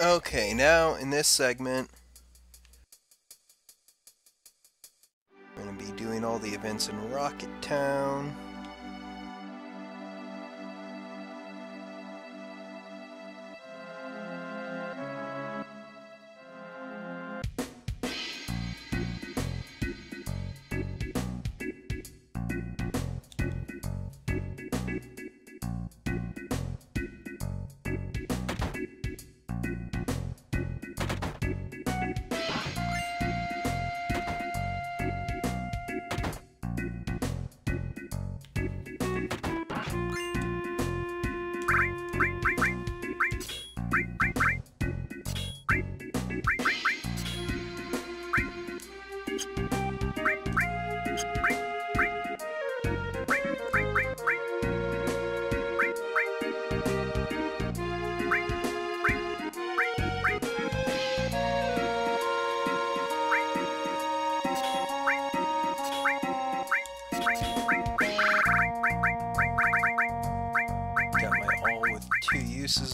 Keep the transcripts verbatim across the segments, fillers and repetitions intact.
Okay, now in this segment, we're going to be doing all the events in Rocket Town.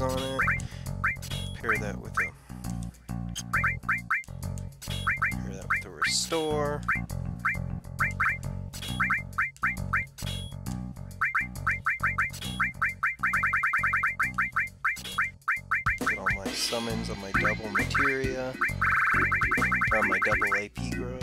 On it. Pair that with a pair that with a restore. Get all my summons on my double materia. Or my double A P growth.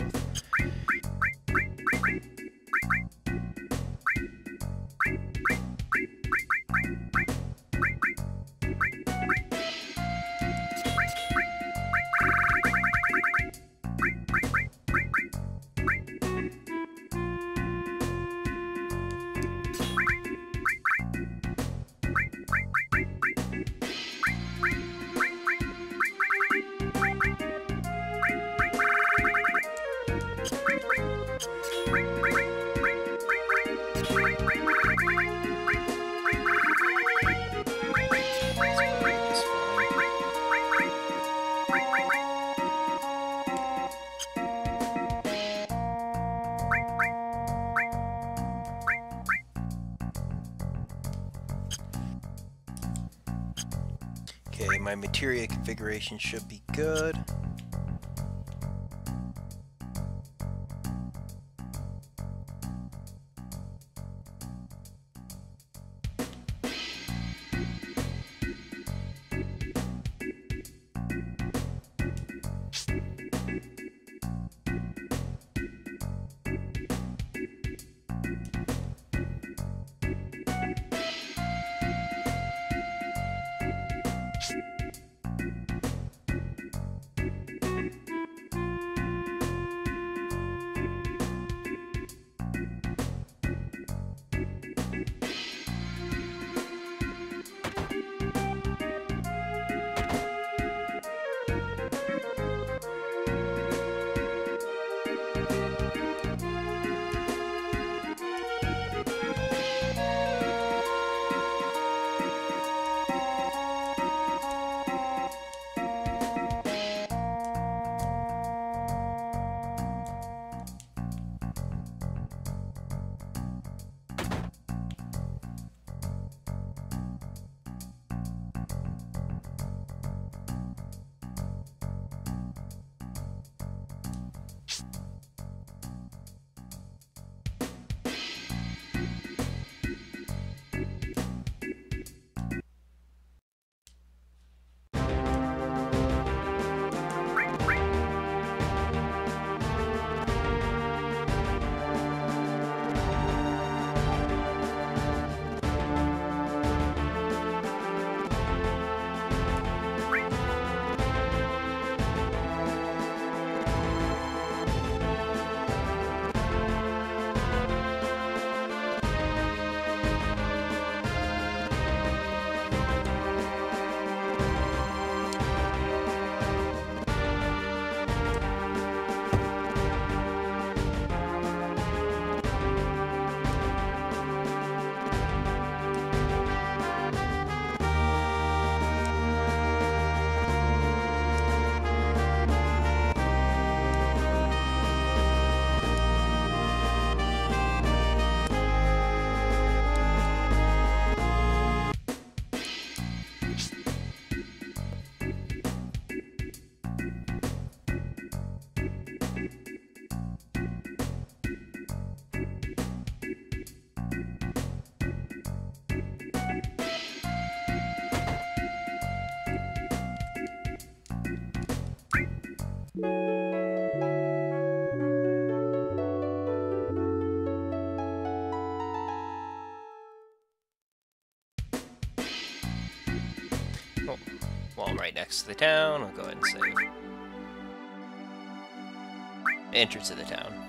Okay, my materia configuration should be good. little wall right next to the town. I'll go ahead and save. Entrance to the town.